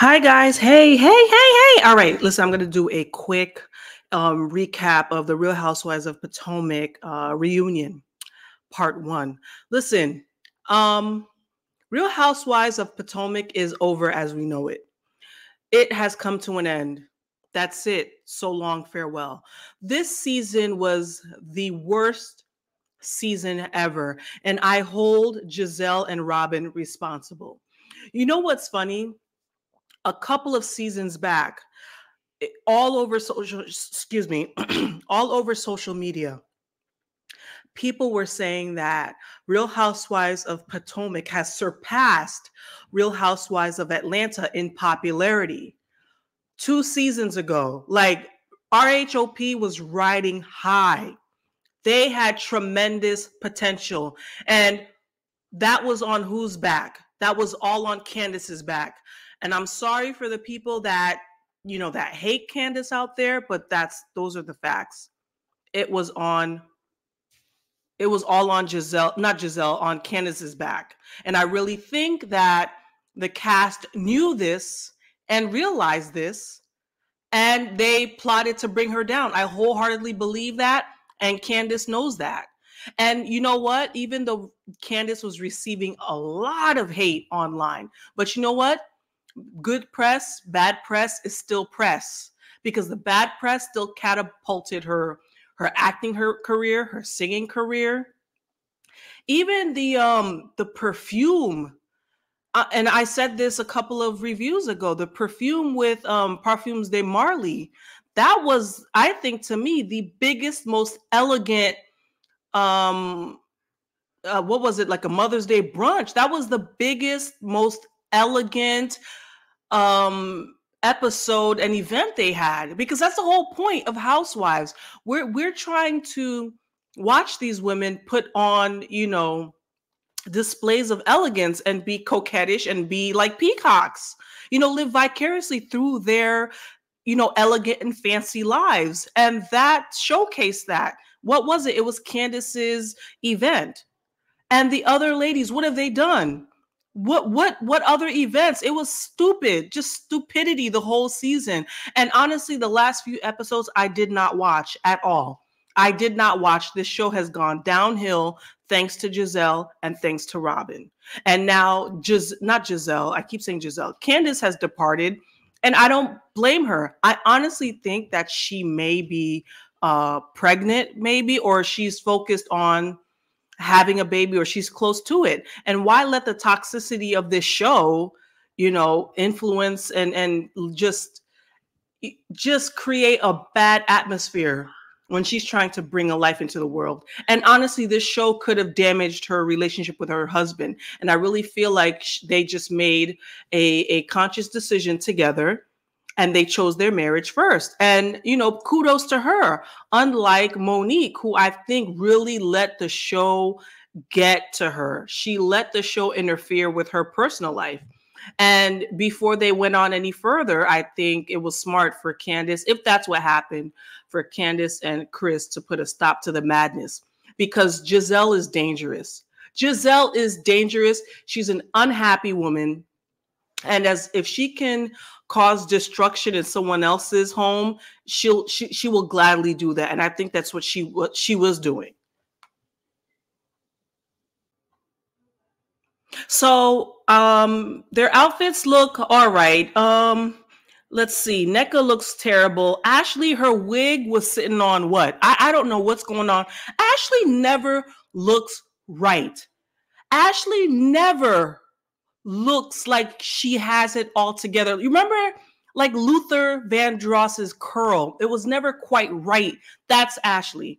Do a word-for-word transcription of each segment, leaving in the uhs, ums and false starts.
Hi guys. Hey, hey, hey, hey. All right. Listen, I'm going to do a quick um, recap of the Real Housewives of Potomac uh, reunion, part one. Listen, um, Real Housewives of Potomac is over as we know it. It has come to an end. That's it. So long, farewell. This season was the worst season ever, and I hold Gizelle and Robyn responsible. You know what's funny? A couple of seasons back, all over social, excuse me, all over social media, people were saying that Real Housewives of Potomac has surpassed Real Housewives of Atlanta in popularity. Two seasons ago, like R H O P was riding high. They had tremendous potential, and that was on whose back? That was all on Candiace's back. And I'm sorry for the people that, you know, that hate Candiace out there, but that's, those are the facts. It was on, it was all on Gizelle, not Gizelle, on Candiace's back. And I really think that the cast knew this and realized this, and they plotted to bring her down. I wholeheartedly believe that, and Candiace knows that. And you know what? Even though Candiace was receiving a lot of hate online, but you know what? Good press, bad press is still press, because the bad press still catapulted her, her acting her career, her singing career, even the um the perfume. Uh, and I said this a couple of reviews ago. The perfume with um, Parfums de Marly, that was, I think, to me, the biggest, most elegant. Um, uh, what was it, like a Mother's Day brunch? That was the biggest, most elegant um episode and event they had, because that's the whole point of Housewives. We're we're trying to watch these women put on, you know, displays of elegance and be coquettish and be like peacocks, you know, live vicariously through their, you know, elegant and fancy lives. And that showcased that. What was it? It was Candiace's event. And the other ladies, what have they done? What, what, what other events? It was stupid, just stupidity the whole season. And honestly, the last few episodes I did not watch at all. I did not watch. This show has gone downhill thanks to Gizelle and thanks to Robyn. And now, Giz not Gizelle, I keep saying Gizelle, Candiace has departed, and I don't blame her. I honestly think that she may be uh, pregnant, maybe, or she's focused on having a baby, or she's close to it. And why let the toxicity of this show, you know, influence and, and just, just create a bad atmosphere when she's trying to bring a life into the world? And honestly, this show could have damaged her relationship with her husband. And I really feel like they just made a, a conscious decision together, and they chose their marriage first. And, you know, kudos to her. Unlike Monique, who I think really let the show get to her. She let the show interfere with her personal life. And before they went on any further, I think it was smart for Candiace, if that's what happened, for Candiace and Chris to put a stop to the madness, because Gizelle is dangerous. Gizelle is dangerous. She's an unhappy woman. And as if she can cause destruction in someone else's home, she'll, she, she will gladly do that. And I think that's what she, what she was doing. So um, their outfits look all right. Um, let's see. N E C A looks terrible. Ashley, her wig was sitting on what? I, I don't know what's going on. Ashley never looks right. Ashley never looks like she has it all together. You remember, like Luther Vandross's curl? It was never quite right. That's Ashley.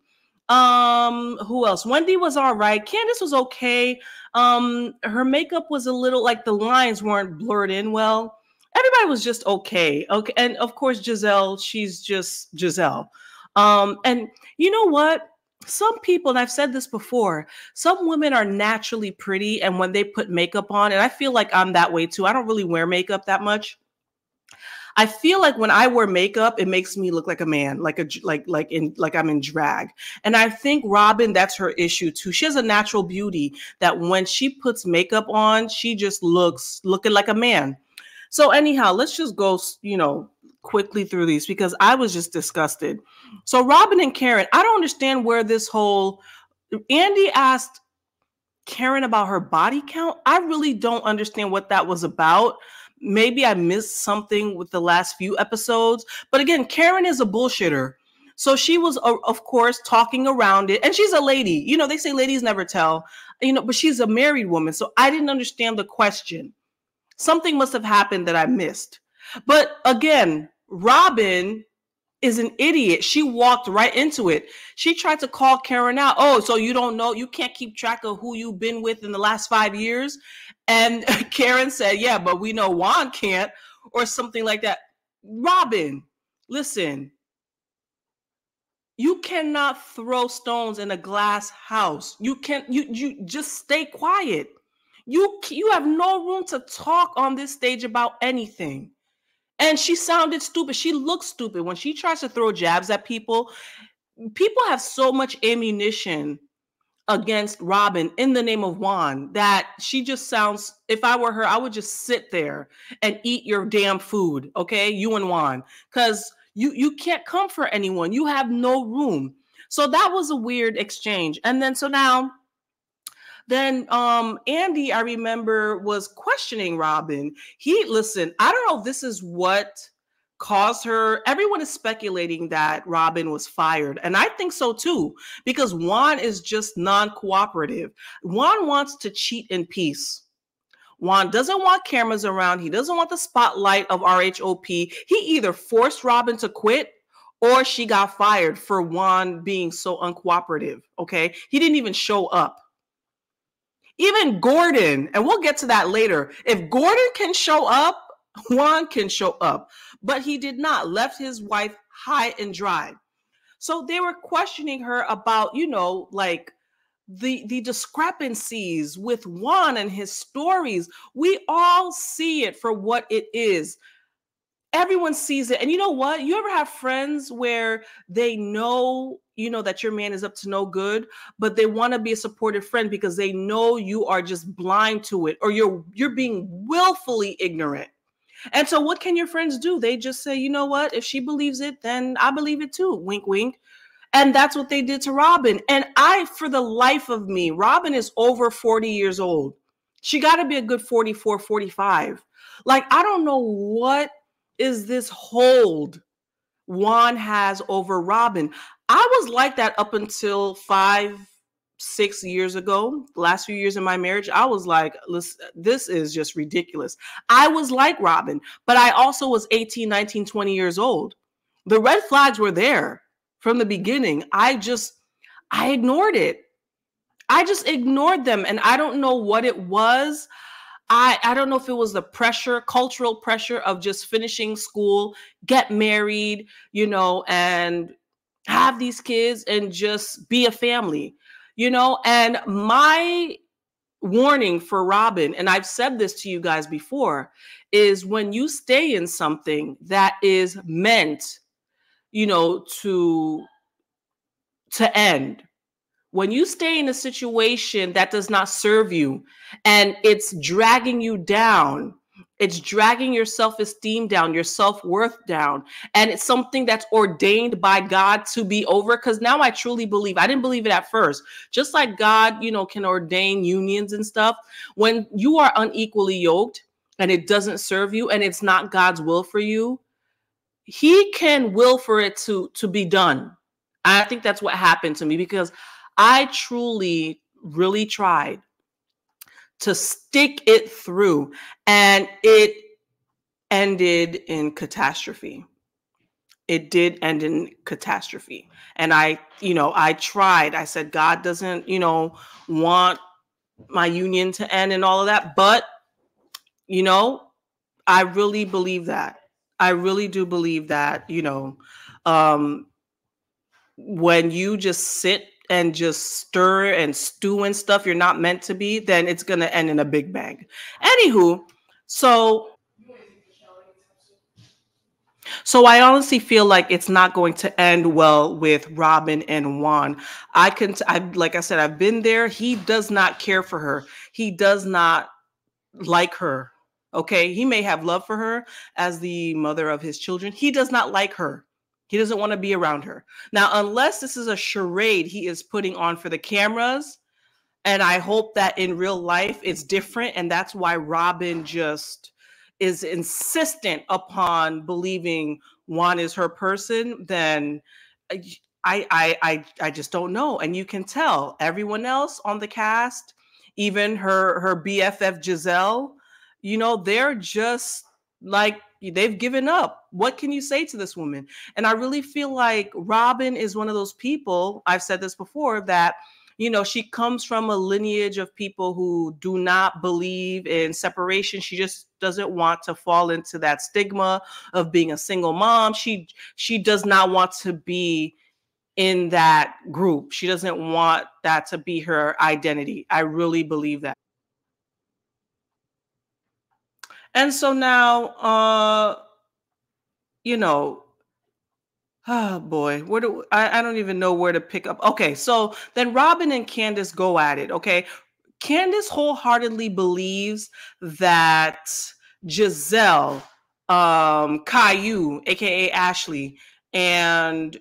Um, who else? Wendy was all right. Candiace was okay. Um, her makeup was a little, like the lines weren't blurred in well. Everybody was just okay. Okay. And of course, Gizelle, she's just Gizelle. Um, and you know what? Some people, and I've said this before, some women are naturally pretty, and when they put makeup on, and I feel like I'm that way too. I don't really wear makeup that much. I feel like when I wear makeup, it makes me look like a man, like a like like in like I'm in drag. And I think Robyn, that's her issue too. She has a natural beauty that when she puts makeup on, she just looks looking like a man. So anyhow, let's just go, you know, quickly through these because I was just disgusted. So Robyn and Karen, I don't understand where this whole, Andy asked Karen about her body count. I really don't understand what that was about. Maybe I missed something with the last few episodes. But again, Karen is a bullshitter. So she was, of course, talking around it. And she's a lady. You know, they say ladies never tell, you know, but she's a married woman. So I didn't understand the question. Something must have happened that I missed. But again, Robyn is an idiot. She walked right into it. She tried to call Karen out. Oh, so you don't know, you can't keep track of who you've been with in the last five years? And Karen said, yeah, but we know Juan can't, or something like that. Robyn, listen. You cannot throw stones in a glass house. You can't, you, you just stay quiet. You, you have no room to talk on this stage about anything. And she sounded stupid. She looked stupid. When she tries to throw jabs at people, people have so much ammunition against Robyn in the name of Juan that she just sounds, if I were her, I would just sit there and eat your damn food, okay? You and Juan. Because You, you can't comfort anyone. You have no room. So that was a weird exchange. And then, so now, then um, Andy, I remember, was questioning Robyn. He, listen, I don't know if this is what caused her. Everyone is speculating that Robyn was fired. And I think so too, because Juan is just non-cooperative. Juan wants to cheat in peace. Juan doesn't want cameras around. He doesn't want the spotlight of R H O P. He either forced Robyn to quit or she got fired for Juan being so uncooperative, okay? He didn't even show up. Even Gordon, and we'll get to that later. If Gordon can show up, Juan can show up. But he did not, left his wife high and dry. So they were questioning her about, you know, like, The, the discrepancies with Juan and his stories. We all see it for what it is. Everyone sees it. And you know what? You ever have friends where they know, you know, that your man is up to no good, but they want to be a supportive friend because they know you are just blind to it, or you're, you're being willfully ignorant. And so what can your friends do? They just say, you know what? If she believes it, then I believe it too. Wink, wink. And that's what they did to Robyn. And I, for the life of me, Robyn is over forty years old. She got to be a good forty-four, forty-five. Like, I don't know what is this hold Juan has over Robyn. I was like that up until five, six years ago, the last few years of my marriage. I was like, listen, this is just ridiculous. I was like Robyn, but I also was eighteen, nineteen, twenty years old. The red flags were there. From the beginning, I just, I ignored it. I just ignored them. And I don't know what it was. I, I don't know if it was the pressure, cultural pressure of just finishing school, get married, you know, and have these kids and just be a family, you know. And my warning for Robyn, and I've said this to you guys before, is when you stay in something that is meant, you know, to, to end. When you stay in a situation that does not serve you and it's dragging you down, it's dragging your self-esteem down, your self-worth down, and it's something that's ordained by God to be over, because now I truly believe, I didn't believe it at first, just like God, you know, can ordain unions and stuff. When you are unequally yoked and it doesn't serve you and it's not God's will for you, he can will for it to, to be done. I think that's what happened to me, because I truly, really tried to stick it through, and it ended in catastrophe. It did end in catastrophe. And I, you know, I tried. I said, God doesn't, you know, want my union to end and all of that. But, you know, I really believe that. I really do believe that, you know, um, when you just sit and just stir and stew and stuff you're not meant to be, then it's going to end in a big bang. Anywho, so, so I honestly feel like it's not going to end well with Robyn and Juan. I can, I, like I said, I've been there. He does not care for her. He does not like her. Okay, he may have love for her as the mother of his children. He does not like her. He doesn't want to be around her. Now, unless this is a charade he is putting on for the cameras, and I hope that in real life it's different, and that's why Robyn just is insistent upon believing Juan is her person, then I, I, I, I just don't know. And you can tell everyone else on the cast, even her, her B F F Gizelle, you know, they're just like, they've given up. What can you say to this woman? And I really feel like Robyn is one of those people, I've said this before, that, you know, she comes from a lineage of people who do not believe in separation. She just doesn't want to fall into that stigma of being a single mom. She, she does not want to be in that group. She doesn't want that to be her identity. I really believe that. And so now, uh, you know, oh boy, where do I, I don't even know where to pick up. Okay, so then Robyn and Candiace go at it. Okay, Candiace wholeheartedly believes that Gizelle, um, Caillou, aka Ashley, and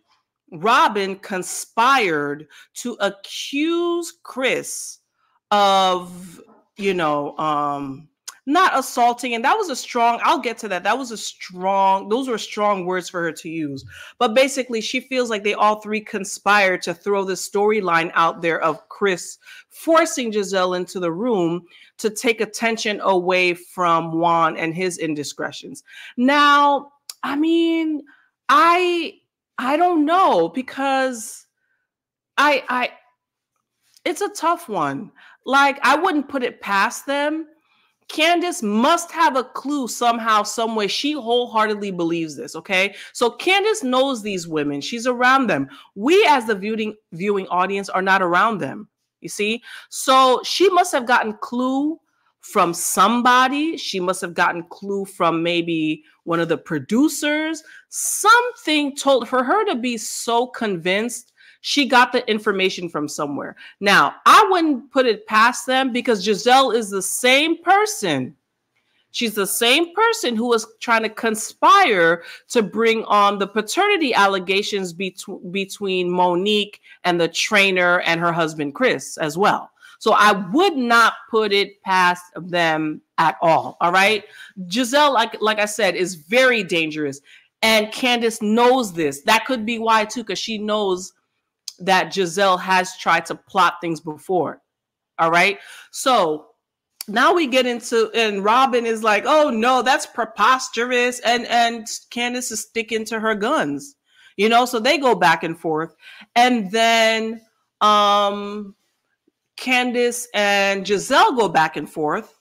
Robyn conspired to accuse Chris of, you know, um, not assaulting. And that was a strong, I'll get to that. That was a strong, those were strong words for her to use. But basically, she feels like they all three conspired to throw this storyline out there of Chris forcing Gizelle into the room to take attention away from Juan and his indiscretions. Now, I mean, I... I don't know, because I, I, it's a tough one. Like, I wouldn't put it past them. Candiace must have a clue somehow, some way. She wholeheartedly believes this, okay? So Candiace knows these women. She's around them. We, as the viewing, viewing audience, are not around them, you see? So she must have gotten clue from somebody. She must have gotten clue from maybe one of the producers. Something told for her to be so convinced she got the information from somewhere. Now, I wouldn't put it past them, because Gizelle is the same person. She's the same person who was trying to conspire to bring on the paternity allegations bet between Monique and the trainer and her husband, Chris, as well. So I would not put it past them at all, all right? Gizelle, like, like I said, is very dangerous. And Candiace knows this. That could be why, too, because she knows that Gizelle has tried to plot things before, all right? So now we get into, and Robyn is like, oh, no, that's preposterous. And, and Candiace is sticking to her guns, you know? So they go back and forth. And then... um. Candiace and Gizelle go back and forth,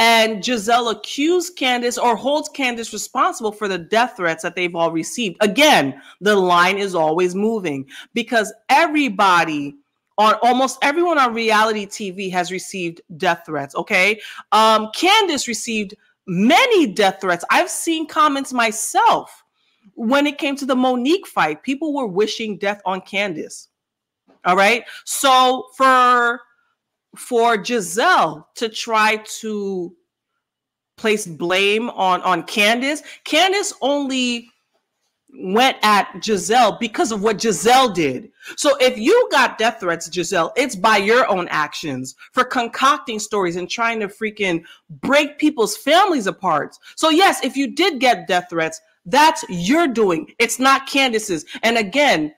and Gizelle accused Candiace, or holds Candiace responsible for the death threats that they've all received. Again, the line is always moving, because everybody on, almost everyone on reality T V has received death threats. Okay. Um, Candiace received many death threats. I've seen comments myself when it came to the Monique fight. People were wishing death on Candiace. All right. So for for Gizelle to try to place blame on on Candiace, Candiace only went at Gizelle because of what Gizelle did. So if you got death threats, Gizelle, it's by your own actions for concocting stories and trying to freaking break people's families apart. So yes, if you did get death threats, that's your doing. It's not Candiace's. And again,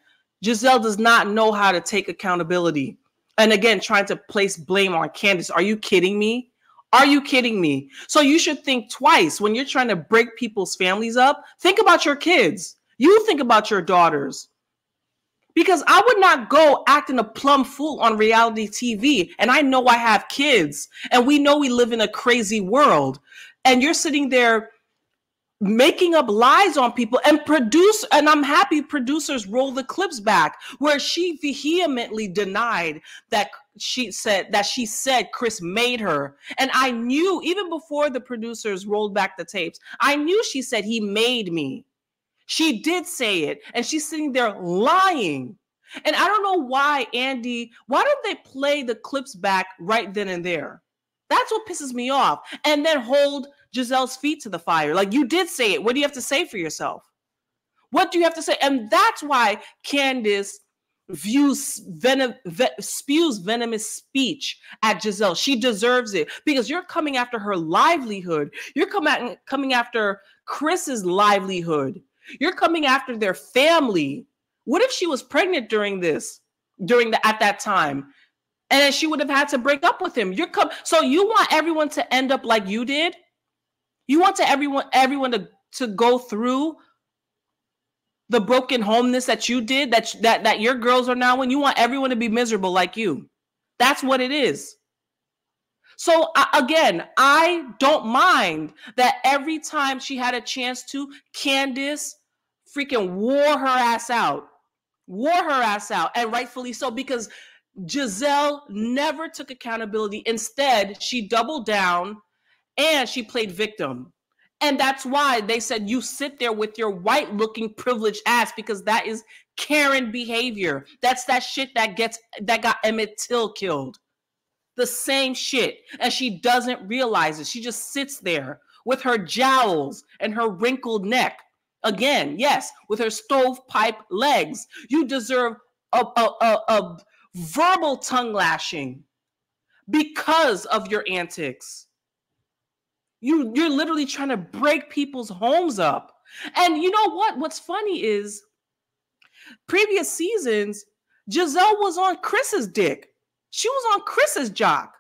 Gizelle does not know how to take accountability. And again, trying to place blame on Candiace. Are you kidding me? Are you kidding me? So you should think twice when you're trying to break people's families up. Think about your kids. You think about your daughters. Because I would not go acting a plum fool on reality T V. And I know I have kids. And we know we live in a crazy world. And you're sitting there making up lies on people, and produce, and I'm happy producers roll the clips back where she vehemently denied that she said that she said Chris made her. And I knew even before the producers rolled back the tapes, I knew she said he made me. She did say it, and she's sitting there lying. And I don't know why, Andy, why don't they play the clips back right then and there? That's what pisses me off. And then hold Giselle's feet to the fire. Like, you did say it. What do you have to say for yourself? What do you have to say? And that's why Candiace views venom, ve spews venomous speech at Gizelle. She deserves it, because you're coming after her livelihood. You're coming coming after Chris's livelihood. You're coming after their family. What if she was pregnant during this, during the at that time, and then she would have had to break up with him? You're come. So you want everyone to end up like you did? You want to everyone everyone to to go through the broken homeness that you did, that, that, that your girls are now in? You want everyone to be miserable like you. That's what it is. So uh, again, I don't mind that every time she had a chance to, Candiace freaking wore her ass out, wore her ass out, and rightfully so, because Gizelle never took accountability. Instead, she doubled down and she played victim. And that's why they said you sit there with your white-looking privileged ass, because that is Karen behavior. That's that shit that gets that got Emmett Till killed. The same shit. And she doesn't realize it. She just sits there with her jowls and her wrinkled neck. Again, yes, with her stovepipe legs. You deserve a, a, a, a verbal tongue lashing because of your antics. You, you're literally trying to break people's homes up. And you know what? What's funny is previous seasons, Gizelle was on Chris's dick. She was on Chris's jock.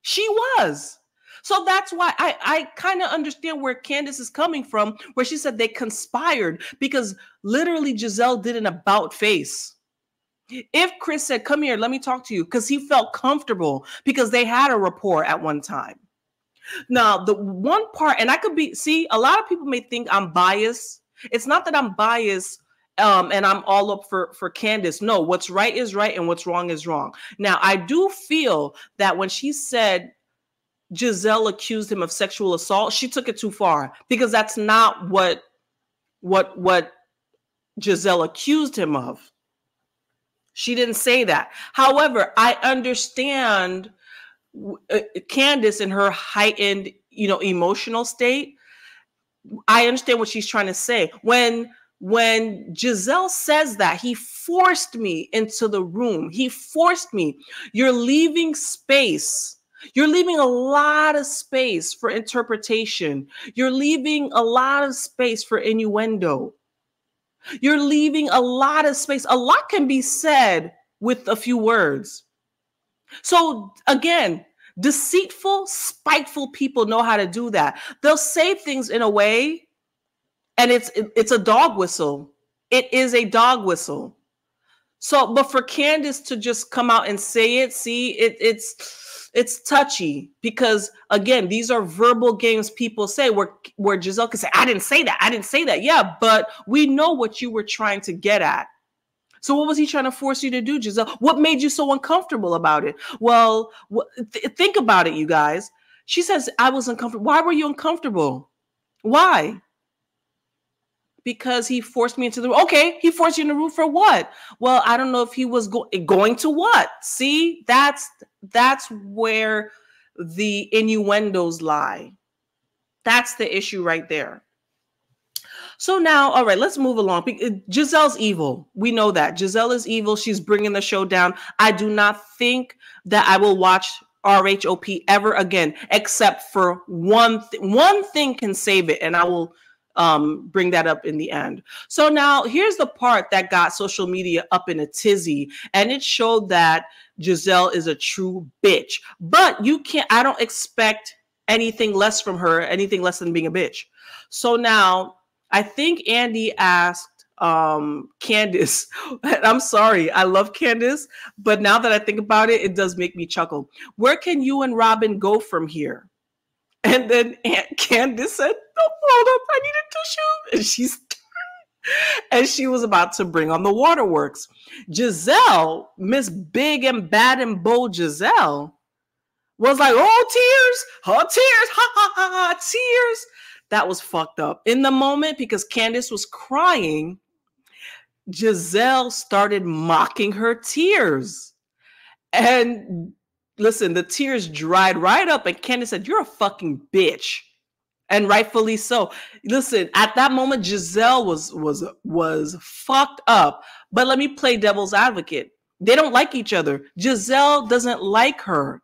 She was. So that's why I, I kind of understand where Candiace is coming from, where she said they conspired, because literally Gizelle did an about face. If Chris said, come here, let me talk to you, because he felt comfortable because they had a rapport at one time. Now, the one part, and I could be, see, a lot of people may think I'm biased. It's not that I'm biased um, and I'm all up for, for Candiace. No, what's right is right and what's wrong is wrong. Now, I do feel that when she said Gizelle accused him of sexual assault, she took it too far, because that's not what, what, what Gizelle accused him of. She didn't say that. However, I understand Candiace in her heightened, you know, emotional state. I understand what she's trying to say. When when Gizelle says that, he forced me into the room. He forced me. You're leaving space. You're leaving a lot of space for interpretation. You're leaving a lot of space for innuendo. You're leaving a lot of space. A lot can be said with a few words. So again, deceitful, spiteful people know how to do that. They'll say things in a way, and it's it's a dog whistle. It is a dog whistle. So, but for Candiace to just come out and say it, see, it it's it's touchy, because again, these are verbal games people say, where where Gizelle can say, I didn't say that, I didn't say that. Yeah, but we know what you were trying to get at. So what was he trying to force you to do, Gizelle? What made you so uncomfortable about it? Well, th think about it, you guys. She says, I was uncomfortable. Why were you uncomfortable? Why? Because he forced me into the room. Okay, he forced you in the room for what? Well, I don't know if he was go going to what? See, that's, that's where the innuendos lie. That's the issue right there. So now, all right, let's move along. Giselle's evil. We know that. Gizelle is evil. She's bringing the show down. I do not think that I will watch R H O P ever again, except for one, th one thing can save it, and I will um, bring that up in the end. So now here's the part that got social media up in a tizzy, and it showed that Gizelle is a true bitch. But you can't, I don't expect anything less from her, anything less than being a bitch. So now, I think Andy asked um, Candiace, I'm sorry, I love Candiace, but now that I think about it, it does make me chuckle. Where can you and Robyn go from here? And then Aunt Candiace said, no, hold up, I need a tissue. And she's, and she was about to bring on the waterworks. Gizelle, Miss Big and Bad and Bold Gizelle, was like, oh, tears, oh, tears, ha, ha, ha, ha, tears. That was fucked up in the moment, because Candiace was crying. Gizelle started mocking her tears. And listen, the tears dried right up, and Candiace said, "You're a fucking bitch," and rightfully so. Listen, at that moment, Gizelle was was was fucked up. But let me play devil's advocate. They don't like each other. Gizelle doesn't like her.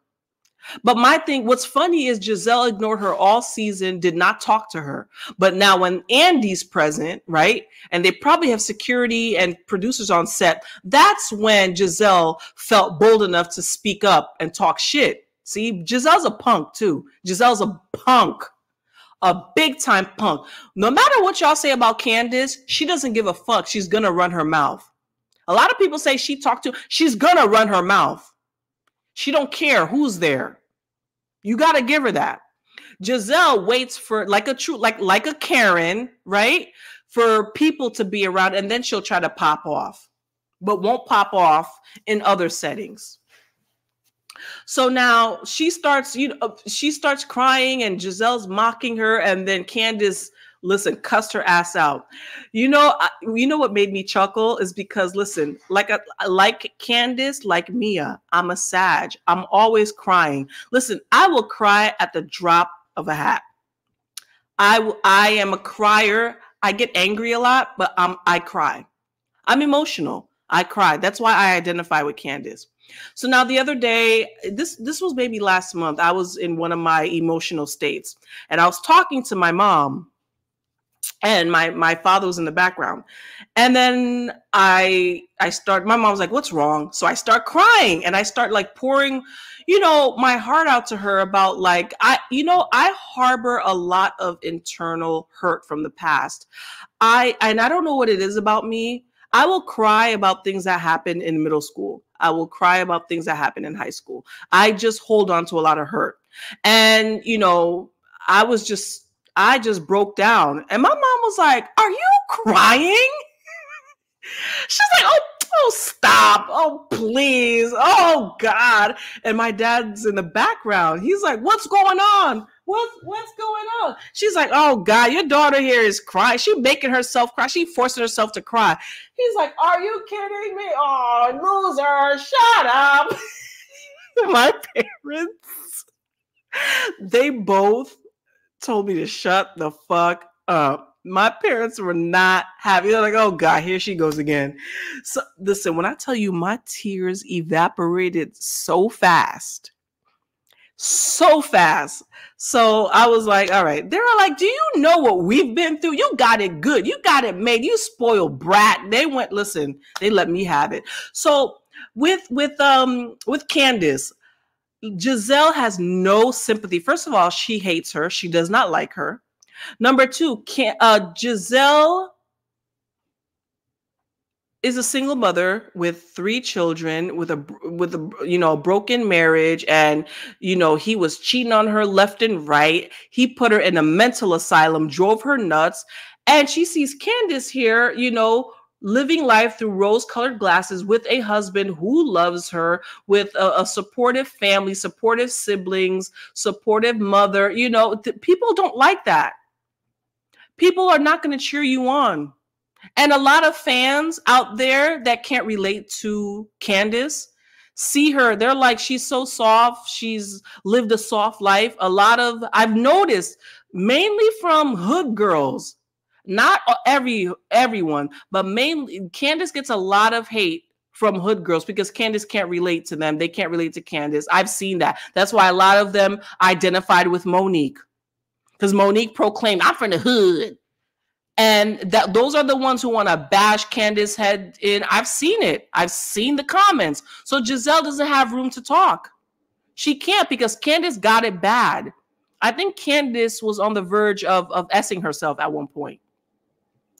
But my thing, what's funny is Gizelle ignored her all season, did not talk to her. But now when Andy's present, right, and they probably have security and producers on set, that's when Gizelle felt bold enough to speak up and talk shit. See, Gizelle's a punk too. Gizelle's a punk, a big time punk. No matter what y'all say about Candiace, she doesn't give a fuck. She's going to run her mouth. A lot of people say she talked to, she's going to run her mouth. She don't care who's there. You got to give her that. Gizelle waits for like a true, like, like a Karen, right? For people to be around. And then she'll try to pop off, but won't pop off in other settings. So now she starts, you know, she starts crying and Gizelle's mocking her. And then Candiace, listen, cussed her ass out. You know, I, you know what made me chuckle is because, listen, like a, like Candiace, like Mia, I'm a sag. I'm always crying. Listen, I will cry at the drop of a hat. I I am a crier. I get angry a lot, but I'm, I cry. I'm emotional. I cry. That's why I identify with Candiace. So now the other day, this, this was maybe last month, I was in one of my emotional states and I was talking to my mom. And my, my father was in the background. And then I, I start, my mom was like, "What's wrong?" So I start crying and I start like pouring, you know, my heart out to her about like, I, you know, I harbor a lot of internal hurt from the past. I, and I don't know what it is about me. I will cry about things that happened in middle school. I will cry about things that happened in high school. I just hold on to a lot of hurt. And, you know, I was just, I just broke down. And my mom was like, "Are you crying?" She's like, oh, oh, stop. Oh, please. Oh, God. And my dad's in the background. He's like, "What's going on? What's, what's going on?" She's like, "Oh, God, your daughter here is crying. She's making herself cry. She's forcing herself to cry." He's like, "Are you kidding me? Oh, loser, shut up." My parents, they both told me to shut the fuck up. My parents were not happy. They're like, "Oh God, here she goes again." So listen, when I tell you my tears evaporated so fast, so fast. So I was like, all right. They were like, "Do you know what we've been through? You got it good. You got it made. You spoiled brat." They went, listen, they let me have it. So with, with, um, with Candiace, Gizelle has no sympathy. First of all, she hates her. She does not like her. Number two, can, uh, Gizelle is a single mother with three children, with a with a you know broken marriage, and you know he was cheating on her left and right. He put her in a mental asylum, drove her nuts, and she sees Candiace here, you know, living life through rose-colored glasses with a husband who loves her, with a, a supportive family, supportive siblings, supportive mother. You know, th- people don't like that. People are not going to cheer you on. And a lot of fans out there that can't relate to Candiace see her. They're like, she's so soft. She's lived a soft life. A lot of, I've noticed, mainly from hood girls, not every everyone, but mainly Candiace gets a lot of hate from hood girls because Candiace can't relate to them. They can't relate to Candiace. I've seen that. That's why a lot of them identified with Monique, because Monique proclaimed, "I'm from the hood." And that those are the ones who want to bash Candiace head in. I've seen it. I've seen the comments. So Gizelle doesn't have room to talk. She can't, because Candiace got it bad. I think Candiace was on the verge of, of S-ing herself at one point.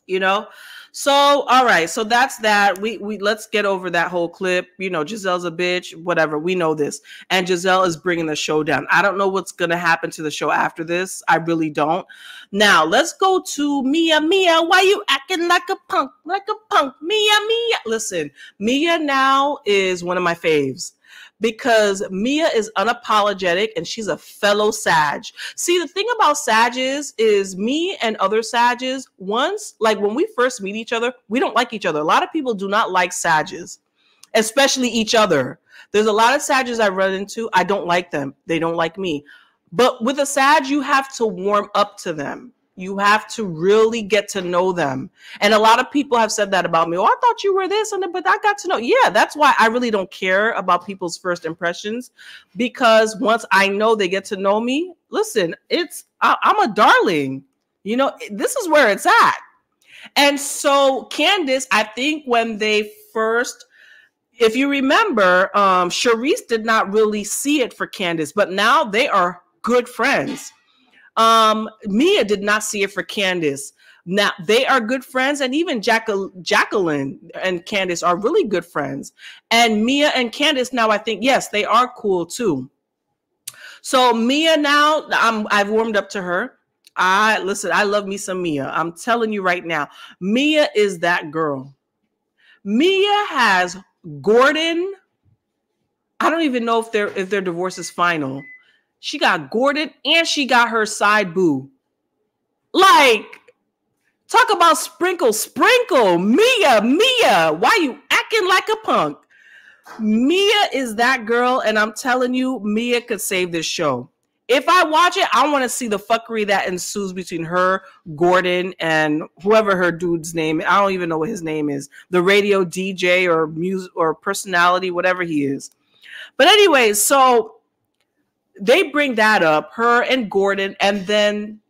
You know, so all right, so that's that. We we let's get over that whole clip. You know, Gizelle's a bitch, whatever. We know this, and Gizelle is bringing the show down. I don't know what's gonna happen to the show after this. I really don't. Now let's go to Mia. Mia, why you acting like a punk? Like a punk, Mia, Mia. Listen, Mia now is one of my faves, because Mia is unapologetic and she's a fellow Sag. See, the thing about Sages is me and other Sages, once, like when we first meet each other, we don't like each other. A lot of people do not like Sages. especially each other. There's a lot of Sages I've run into. I don't like them. They don't like me. But with a Sag, you have to warm up to them. You have to really get to know them. And a lot of people have said that about me. Oh, I thought you were this, and but I got to know. Yeah, that's why I really don't care about people's first impressions, because once I know they get to know me, listen, it's I, I'm a darling. You know, this is where it's at. And so Candiace, I think when they first, if you remember, um, Sharice did not really see it for Candiace, but now they are good friends. Um, Mia did not see it for Candiace. Now they are good friends, and even Jacqueline, Jacqueline and Candiace are really good friends. And Mia and Candiace now, I think, yes, they are cool too. So Mia now, I'm, I've warmed up to her. I listen, I love me some Mia. I'm telling you right now, Mia is that girl. Mia has Gordon. I don't even know if their if their divorce is final. She got Gordon and she got her side boo. Like, talk about sprinkle, sprinkle. Mia, Mia, why you acting like a punk? Mia is that girl, and I'm telling you, Mia could save this show. If I watch it, I want to see the fuckery that ensues between her, Gordon, and whoever her dude's name is. I don't even know what his name is. The radio D J or music or personality, whatever he is. But anyway, so they bring that up, her and Gordon, and then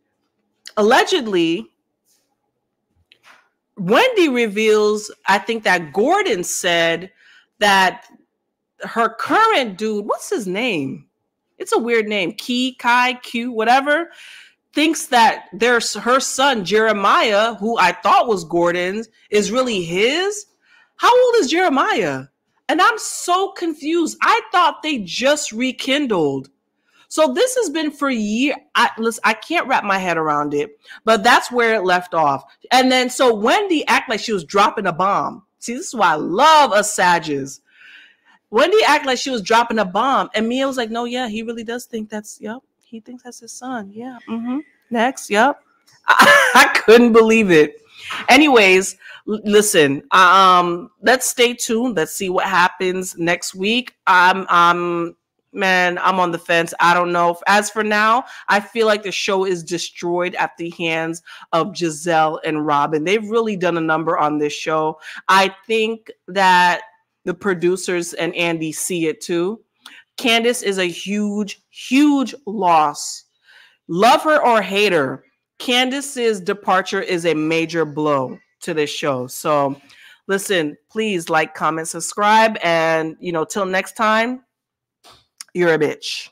allegedly Wendy reveals, I think, that Gordon said that her current dude, what's his name? It's a weird name, Key, Kai, Q, whatever, thinks that there's her son, Jeremiah, who I thought was Gordon's, is really his. How old is Jeremiah? And I'm so confused. I thought they just rekindled. So this has been for years. I, listen, I can't wrap my head around it, but that's where it left off. And then so Wendy acted like she was dropping a bomb. See, this is why I love us Sages. Wendy acted like she was dropping a bomb, and Mia was like, no, yeah, he really does think that's, yep, he thinks that's his son. Yeah, mm-hmm. Next, yep. I, I couldn't believe it. Anyways, listen, um, let's stay tuned. Let's see what happens next week. I'm, I'm, Man, I'm on the fence. I don't know. As for now, I feel like the show is destroyed at the hands of Gizelle and Robyn. They've really done a number on this show. I think that the producers and Andy see it too. Candiace is a huge, huge loss. Love her or hate her, Candiace's departure is a major blow to this show. So listen, please like, comment, subscribe, and you know, till next time. You're a bitch.